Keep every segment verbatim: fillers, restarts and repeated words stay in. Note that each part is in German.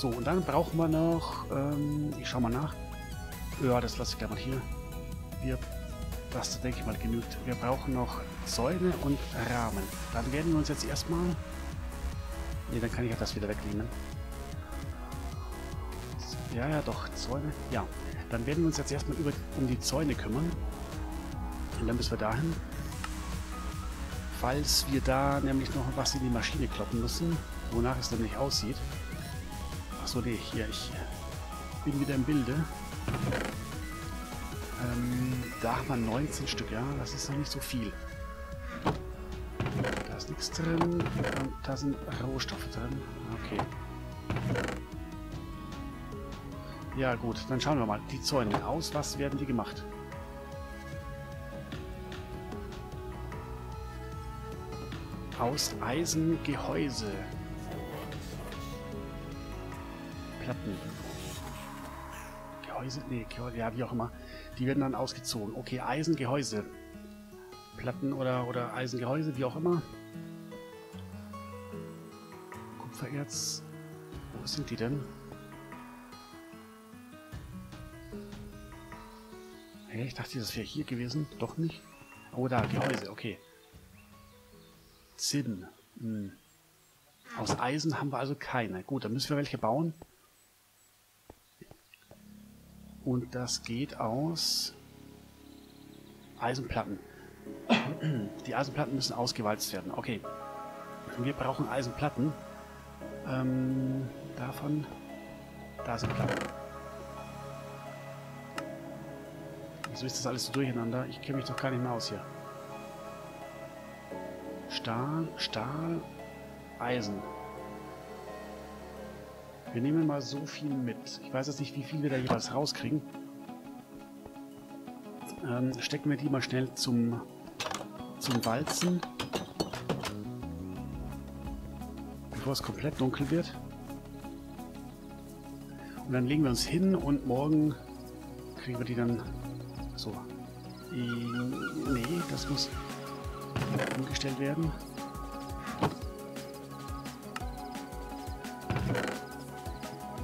So, und dann brauchen wir noch, ähm, ich schau mal nach. Ja, das lasse ich gleich mal hier. Wir, das denke ich mal genügt. Wir brauchen noch Säule und Rahmen. Dann werden wir uns jetzt erstmal... Ne, dann kann ich ja das wieder wegnehmen. Ja, ja, doch, Zäune. Ja, dann werden wir uns jetzt erstmal über, um die Zäune kümmern. Und dann müssen wir dahin. Falls wir da nämlich noch was in die Maschine kloppen müssen, wonach es nämlich aussieht. Achso, nee, hier, ich bin wieder im Bilde. Ähm, da haben wir neunzehn Stück, ja, das ist noch nicht so viel. Da ist nichts drin und da sind Rohstoffe drin. Okay. Ja gut, dann schauen wir mal. Die Zäune aus, was werden die gemacht? Aus Eisengehäuse. Platten. Gehäuse? Nee, Gehäuse, ja, wie auch immer. Die werden dann ausgezogen. Okay, Eisengehäuse. Platten oder, oder Eisengehäuse, wie auch immer. Kupfererz. Wo sind die denn? Hä, ich dachte, das wäre hier gewesen. Doch nicht. Oh, da, Gehäuse, okay. Zinn. Hm. Aus Eisen haben wir also keine. Gut, dann müssen wir welche bauen. Und das geht aus Eisenplatten. Die Eisenplatten müssen ausgewalzt werden. Okay. Wir brauchen Eisenplatten. Ähm, davon. Da sind Platten. Wieso ist das alles so durcheinander? Ich kenne mich doch gar nicht mehr aus hier. Stahl, Stahl, Eisen. Wir nehmen mal so viel mit. Ich weiß jetzt nicht, wie viel wir da jeweils rauskriegen. Ähm, stecken wir die mal schnell zum, zum Walzen. Bevor es komplett dunkel wird. Und dann legen wir uns hin und morgen kriegen wir die dann so. Äh, nee, das muss... umgestellt werden.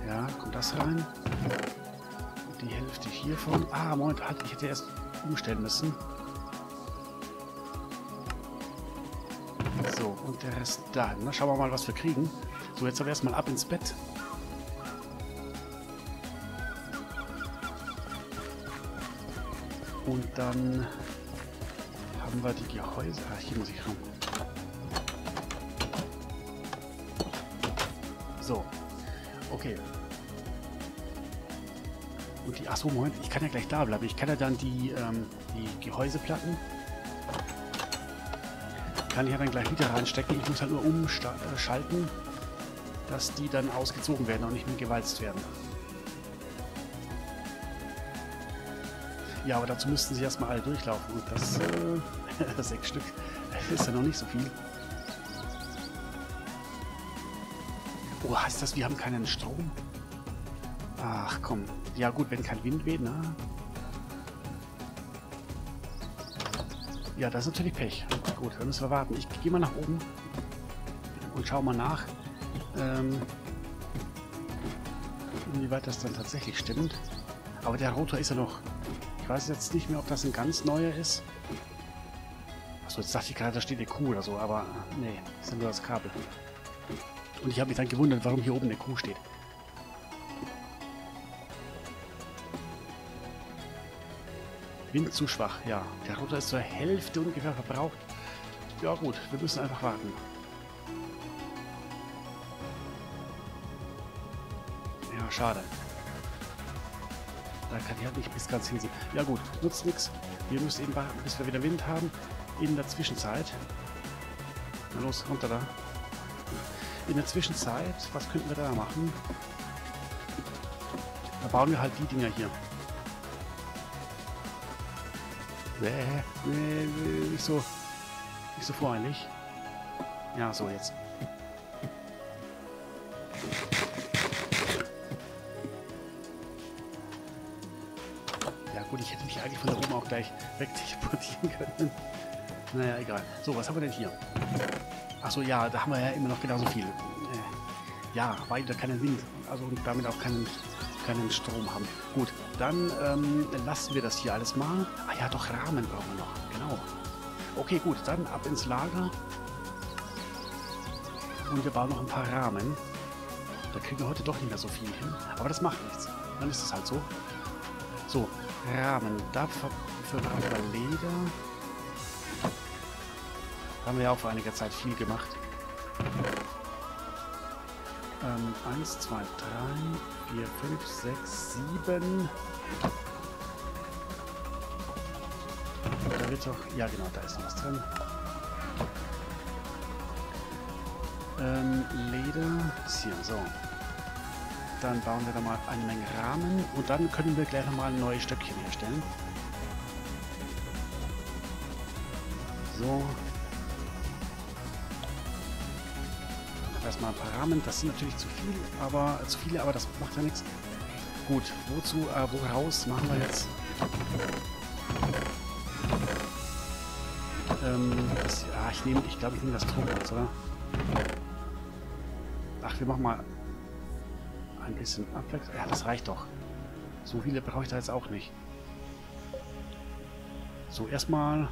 Ja, kommt das rein. Die Hälfte hiervon. Ah, Moment, ich hätte erst umstellen müssen. So, und der Rest da. Na, schauen wir mal, was wir kriegen. So, jetzt aber erstmal ab ins Bett. Und dann... haben wir die Gehäuse. Ah, hier muss ich rum. So. Okay. Und die... Achso, Moment. Ich kann ja gleich da bleiben. Ich kann ja dann die, ähm, die Gehäuseplatten... kann ich ja dann gleich wieder reinstecken. Ich muss halt nur umschalten, dass die dann ausgezogen werden und nicht mehr gewalzt werden. Ja, aber dazu müssten sie erstmal alle durchlaufen. Und das... Äh, sechs Stück. Das ist ja noch nicht so viel. Oh, heißt das, wir haben keinen Strom? Ach komm. Ja gut, wenn kein Wind weht, ne? Ja, das ist natürlich Pech. Gut, dann müssen wir warten. Ich gehe mal nach oben und schau mal nach, ähm, inwieweit das dann tatsächlich stimmt. Aber der Rotor ist ja noch... Ich weiß jetzt nicht mehr, ob das ein ganz neuer ist. Achso, jetzt dachte ich gerade, da steht eine Kuh oder so, aber nee, das ist nur das Kabel. Und ich habe mich dann gewundert, warum hier oben eine Kuh steht. Wind zu schwach, ja. Der Rotor ist zur Hälfte ungefähr verbraucht. Ja gut, wir müssen einfach warten. Ja, schade. Da kann ich halt nicht bis ganz hinsehen. Ja gut, nutzt nichts. Wir müssen eben warten, bis wir wieder Wind haben. In der Zwischenzeit... Na los, runter da. In der Zwischenzeit, was könnten wir da machen? Da bauen wir halt die Dinger hier. Bäh, bäh, nicht so... nicht so voreilig. Ja, so jetzt. Ich hätte mich eigentlich von da oben auch gleich wegteleportieren können. Naja, egal. So, was haben wir denn hier? Achso, ja, da haben wir ja immer noch genauso viel. Ja, weil wir keinen Wind, also und damit auch keinen, keinen Strom haben. Gut, dann ähm, lassen wir das hier alles mal. Ah ja, doch, Rahmen brauchen wir noch. Genau. Okay, gut, dann ab ins Lager. Und wir bauen noch ein paar Rahmen. Da kriegen wir heute doch nicht mehr so viel hin. Aber das macht nichts. Dann ist es halt so. So, Rahmen. Dafür brauchen wir Leder. Haben wir ja auch vor einiger Zeit viel gemacht. Ähm, eins, zwei, drei, vier, fünf, sechs, sieben. Da wird doch... Ja, genau, da ist noch was drin. Ähm, Leder. Hier, so. Dann bauen wir da mal eine Menge Rahmen. Und dann können wir gleich nochmal neue Stöckchen herstellen. So. Erstmal ein paar Rahmen. Das sind natürlich zu viel, aber zu viele, aber das macht ja nichts. Gut, wozu, äh, woraus machen wir jetzt? Ähm, das, ja, ich nehme, ich glaube, ich nehme das Druckholz, oder? Ach, wir machen mal ein bisschen Abwechslung. Ja, das reicht doch. So viele brauche ich da jetzt auch nicht. So, erstmal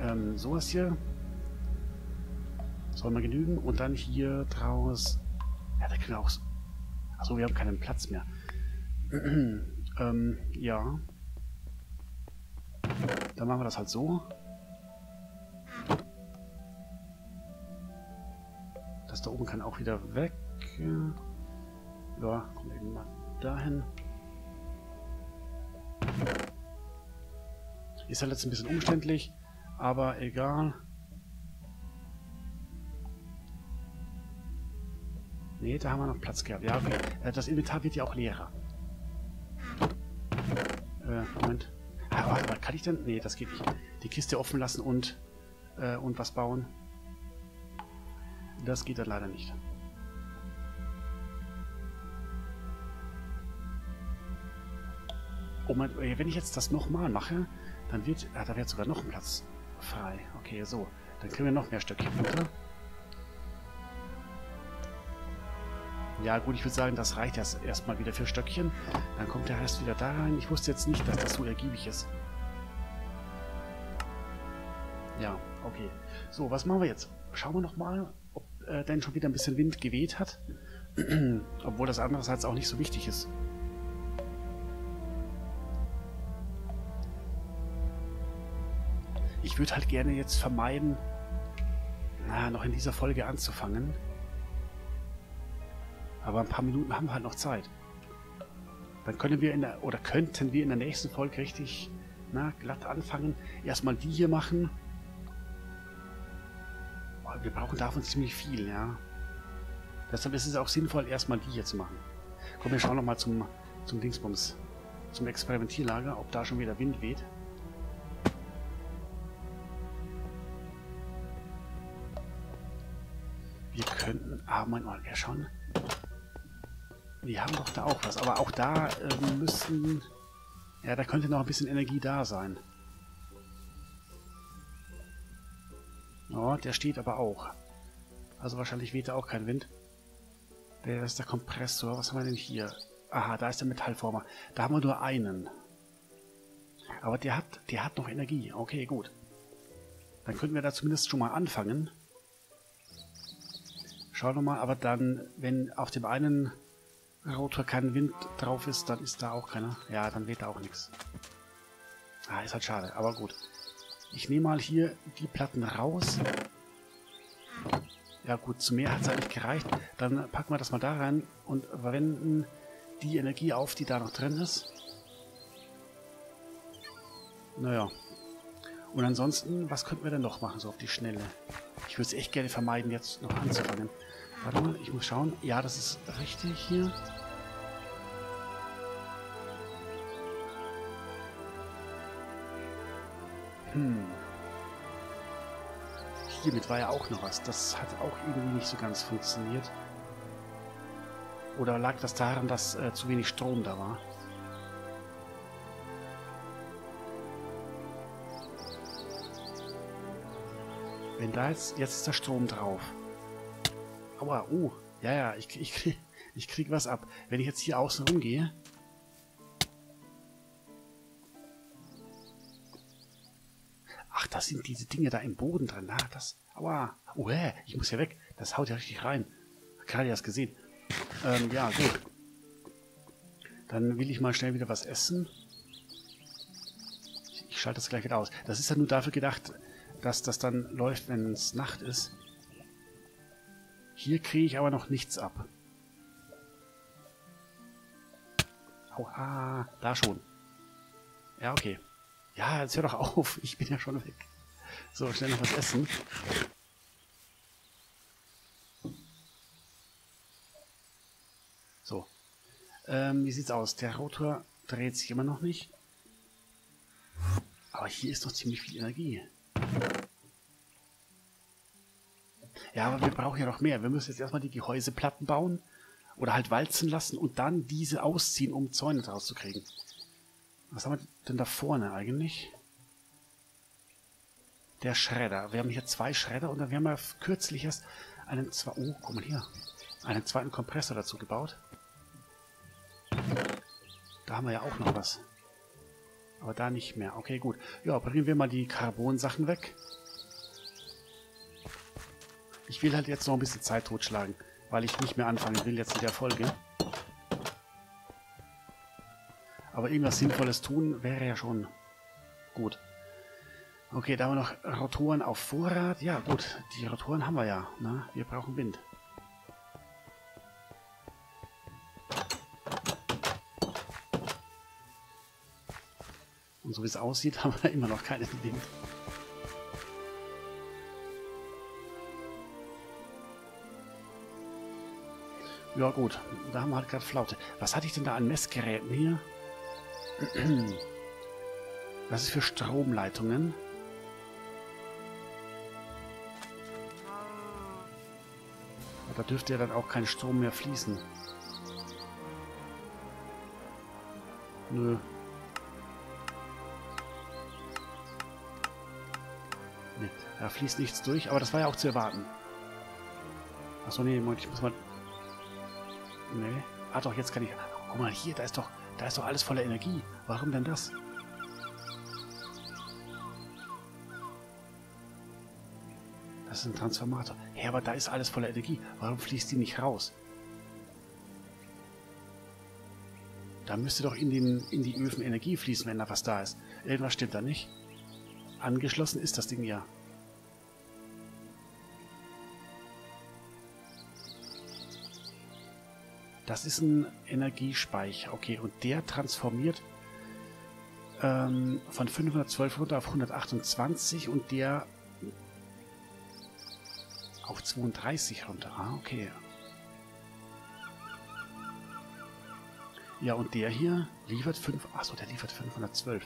ähm, sowas hier. Soll mal genügen. Und dann hier draus... Ja, da können wir auch... Achso, wir haben keinen Platz mehr. ähm, ja. Dann machen wir das halt so. Das da oben kann auch wieder weg. Ja, kommt irgendwann dahin. Ist halt jetzt ein bisschen umständlich, aber egal. Nee, da haben wir noch Platz gehabt. Ja, okay. Das Inventar wird ja auch leerer. Äh, Moment. Ah, warte mal, kann ich denn... Nee, das geht nicht. Die Kiste offen lassen und, äh, und was bauen. Das geht dann leider nicht. Oh mein, wenn ich jetzt das nochmal mache, dann wird... Ah, da wird sogar noch ein Platz frei. Okay, so. Dann kriegen wir noch mehr Stöckchen runter. Ja gut, ich würde sagen, das reicht erst erstmal wieder für Stöckchen. Dann kommt der Rest wieder da rein. Ich wusste jetzt nicht, dass das so ergiebig ist. Ja, okay. So, was machen wir jetzt? Schauen wir nochmal, ob äh, denn schon wieder ein bisschen Wind geweht hat. Obwohl das andererseits auch nicht so wichtig ist. Ich würde halt gerne jetzt vermeiden, na, noch in dieser Folge anzufangen. Aber ein paar Minuten haben wir halt noch Zeit. Dann können wir in der, oder könnten wir in der nächsten Folge richtig na, glatt anfangen. Erstmal die hier machen. Oh, wir brauchen davon ziemlich viel, ja. Deshalb ist es auch sinnvoll, erstmal die hier zu machen. Komm, wir schauen nochmal zum, zum Dingsbums, zum Experimentierlager, ob da schon wieder Wind weht. Wir könnten... Ah, mein Ohr, ja schon... Wir haben doch da auch was, aber auch da äh, müssen... Ja, da könnte noch ein bisschen Energie da sein. Oh, der steht aber auch. Also wahrscheinlich weht da auch kein Wind. Der ist der Kompressor. Was haben wir denn hier? Aha, da ist der Metallformer. Da haben wir nur einen. Aber der hat, der hat noch Energie. Okay, gut. Dann könnten wir da zumindest schon mal anfangen. Schauen wir mal, aber dann, wenn auf dem einen... Rotor kein Wind drauf ist, dann ist da auch keiner. Ja, dann weht da auch nichts. Ah, ist halt schade, aber gut. Ich nehme mal hier die Platten raus. Ja gut, zu mehr hat es eigentlich gereicht. Dann packen wir das mal da rein und verwenden die Energie auf, die da noch drin ist. Naja. Und ansonsten, was könnten wir denn noch machen, so auf die Schnelle? Ich würde es echt gerne vermeiden, jetzt noch anzufangen. Warte mal, ich muss schauen. Ja, das ist richtig hier. Hm. Hiermit war ja auch noch was. Das hat auch irgendwie nicht so ganz funktioniert. Oder lag das daran, dass äh, zu wenig Strom da war? Wenn da jetzt... Jetzt ist der Strom drauf. Aua, oh. Ja, ja, ich, ich, krieg, ich krieg was ab. Wenn ich jetzt hier außen rumgehe. Ach, das sind diese Dinge da im Boden drin. Na, das. Aua. Oh, hä, ich muss ja weg. Das haut ja richtig rein. Gerade erst gesehen. Ähm, ja, gut. Dann will ich mal schnell wieder was essen. Ich, ich schalte das gleich wieder aus. Das ist ja nur dafür gedacht, dass das dann läuft, wenn es Nacht ist. Hier kriege ich aber noch nichts ab. Aua, da schon. Ja, okay. Ja, jetzt hör doch auf. Ich bin ja schon weg. So, schnell noch was essen. So. Ähm, wie sieht's aus? Der Rotor dreht sich immer noch nicht. Aber hier ist noch ziemlich viel Energie. Ja, aber wir brauchen ja noch mehr. Wir müssen jetzt erstmal die Gehäuseplatten bauen oder halt walzen lassen und dann diese ausziehen, um Zäune draus zu kriegen. Was haben wir denn da vorne eigentlich? Der Schredder. Wir haben hier zwei Schredder und dann haben wir kürzlich erst einen, zwei, oh, guck mal hier, einen zweiten Kompressor dazu gebaut. Da haben wir ja auch noch was. Aber da nicht mehr. Okay, gut. Ja, bringen wir mal die Carbon-Sachen weg. Ich will halt jetzt noch ein bisschen Zeit totschlagen, weil ich nicht mehr anfangen will jetzt mit der Folge. Aber irgendwas Sinnvolles tun wäre ja schon gut. Okay, da haben wir noch Rotoren auf Vorrat. Ja, gut, die Rotoren haben wir ja. Ne? Wir brauchen Wind. Und so wie es aussieht, haben wir immer noch keinen Wind. Ja gut, da haben wir halt gerade Flaute. Was hatte ich denn da an Messgeräten hier? Das ist für Stromleitungen. Da dürfte ja dann auch kein Strom mehr fließen. Nö. Nee, da fließt nichts durch, aber das war ja auch zu erwarten. Achso, nee, Moment, ich muss mal... Nee. Ah doch, jetzt kann ich... Guck mal hier, da ist doch, da ist doch alles voller Energie. Warum denn das? Das ist ein Transformator. Hä, hey, aber da ist alles voller Energie. Warum fließt die nicht raus? Da müsste doch in, den, in die Öfen Energie fließen, wenn da was da ist. Irgendwas stimmt da nicht. Angeschlossen ist das Ding ja. Das ist ein Energiespeicher. Okay, und der transformiert ähm, von fünfhundertzwölf runter auf hundertachtundzwanzig und der auf zweiunddreißig runter. Ah, okay. Ja, und der hier liefert fünf... Achso, der liefert fünfhundertzwölf.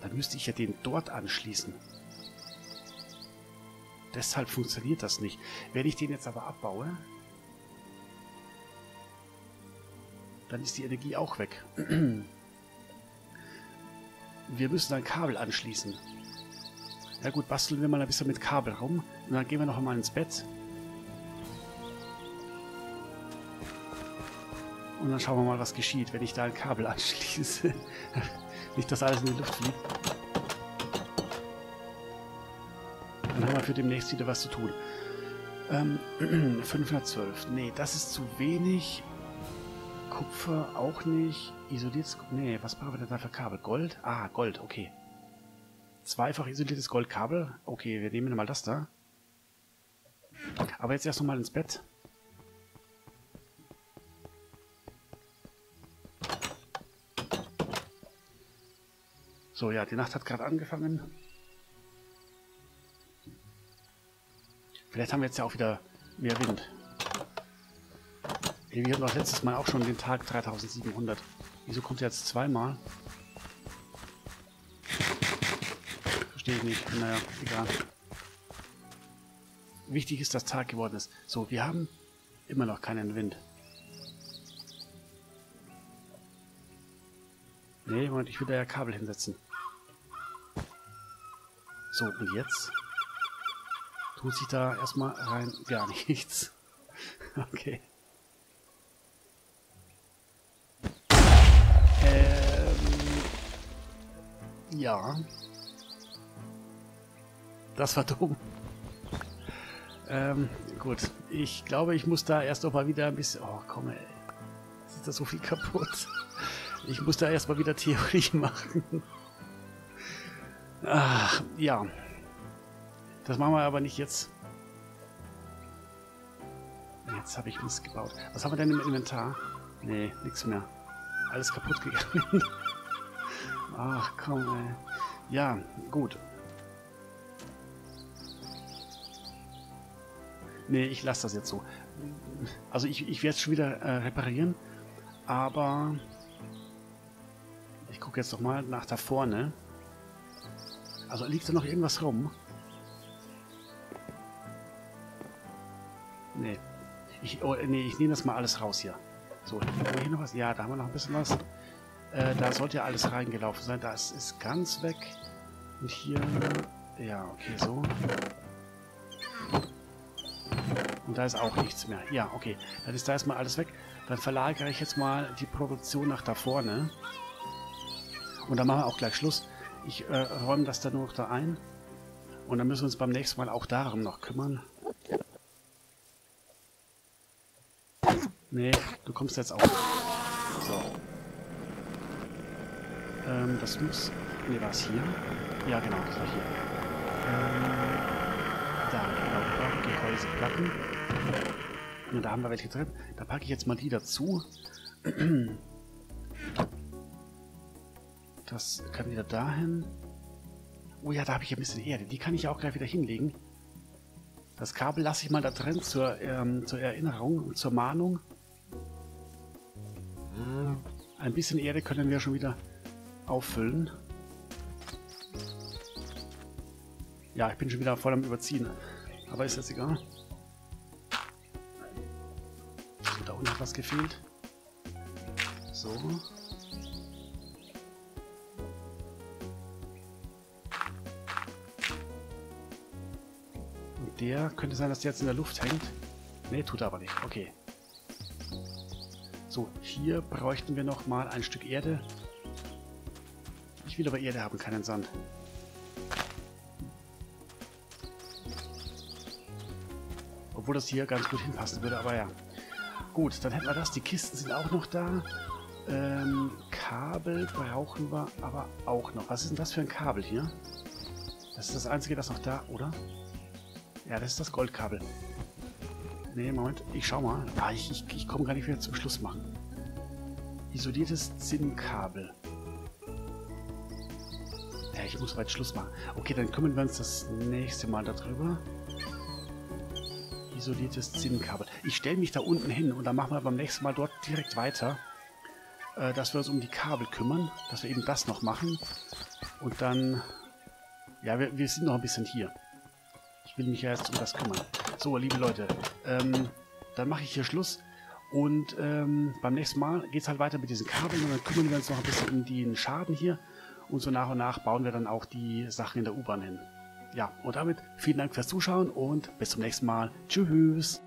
Dann müsste ich ja den dort anschließen. Deshalb funktioniert das nicht. Wenn ich den jetzt aber abbaue... Dann ist die Energie auch weg. Wir müssen dann Kabel anschließen. Na gut, basteln wir mal ein bisschen mit Kabel rum. Und dann gehen wir noch einmal ins Bett. Und dann schauen wir mal, was geschieht, wenn ich da ein Kabel anschließe. Nicht, dass alles in die Luft fliegt. Dann haben wir für demnächst wieder was zu tun. Ähm, fünfhundertzwölf. Nee, das ist zu wenig... Kupfer auch nicht. Isoliertes... Nee, was brauchen wir denn da für Kabel? Gold? Ah, Gold, okay. Zweifach isoliertes Goldkabel. Okay, wir nehmen mal das da. Aber jetzt erst nochmal ins Bett. So, ja, die Nacht hat gerade angefangen. Vielleicht haben wir jetzt ja auch wieder mehr Wind. Wir hatten doch letztes Mal auch schon den Tag dreitausendsiebenhundert. Wieso kommt er jetzt zweimal? Verstehe ich nicht. Naja, egal. Wichtig ist, dass Tag geworden ist. So, wir haben immer noch keinen Wind. Nee, Moment, ich will da ja Kabel hinsetzen. So, und jetzt? tut sich da erstmal rein gar nichts. Okay. Ähm, ja. Das war dumm. Ähm, gut. Ich glaube, ich muss da erst noch mal wieder ein bisschen... Oh, komm, ey. Jetzt ist da so viel kaputt. Ich muss da erstmal wieder Theorie machen. Ach, ja. Das machen wir aber nicht jetzt. Jetzt habe ich Mist gebaut. Was haben wir denn im Inventar? Nee, nichts mehr. Alles kaputt gegangen. Ach, komm, ey. Ja, gut. Nee, ich lasse das jetzt so. Also ich, ich werde es schon wieder äh, reparieren. Aber ich gucke jetzt noch mal nach da vorne. Also liegt da noch irgendwas rum? Nee. Ich, oh, nee, ich nehme das mal alles raus hier. So, haben wir hier noch was? Ja, da haben wir noch ein bisschen was. Äh, da sollte ja alles reingelaufen sein. Das ist ganz weg. Und hier... Ja, okay, so. Und da ist auch nichts mehr. Ja, okay. Dann ist da erstmal alles weg. Dann verlagere ich jetzt mal die Produktion nach da vorne. Und dann machen wir auch gleich Schluss. Ich äh, räume das dann nur noch da ein. Und dann müssen wir uns beim nächsten Mal auch darum noch kümmern. Nee, du kommst jetzt auch. So. Ähm, das muss... Nee, war es hier? Ja, genau, das war hier. Ähm, da, genau. Gehäuseplatten. Ja, da haben wir welche drin. Da packe ich jetzt mal die dazu. Das kann wieder dahin. Oh ja, da habe ich ein bisschen Erde. Die kann ich auch gleich wieder hinlegen. Das Kabel lasse ich mal da drin zur, ähm, zur Erinnerung und zur Mahnung. Ein bisschen Erde können wir schon wieder auffüllen. Ja, ich bin schon wieder voll am Überziehen. Aber ist das egal. So, da unten hat was gefehlt. So. Und der könnte sein, dass der jetzt in der Luft hängt. Ne, tut er aber nicht. Okay. So, hier bräuchten wir nochmal ein Stück Erde. Ich will aber Erde haben, keinen Sand. Obwohl das hier ganz gut hinpassen würde, aber ja. Gut, dann hätten wir das. Die Kisten sind auch noch da. Ähm, Kabel brauchen wir aber auch noch. Was ist denn das für ein Kabel hier? Das ist das einzige, das noch da, oder? Ja, das ist das Goldkabel. Ne, Moment. Ich schau mal. Ah, ich ich, ich komme gar nicht wieder zum Schluss machen. Isoliertes Zinnkabel. Ja, ich muss weit Schluss machen. Okay, dann kümmern wir uns das nächste Mal darüber. Isoliertes Zinnkabel. Ich stelle mich da unten hin und dann machen wir beim nächsten Mal dort direkt weiter, äh, dass wir uns um die Kabel kümmern, dass wir eben das noch machen und dann, ja, wir, wir sind noch ein bisschen hier. Ich will mich ja jetzt um das kümmern. So, liebe Leute, ähm, dann mache ich hier Schluss und ähm, beim nächsten Mal geht es halt weiter mit diesen Kabeln und dann kümmern wir uns noch ein bisschen um den Schaden hier und so nach und nach bauen wir dann auch die Sachen in der U-Bahn hin. Ja, und damit vielen Dank fürs Zuschauen und bis zum nächsten Mal. Tschüss.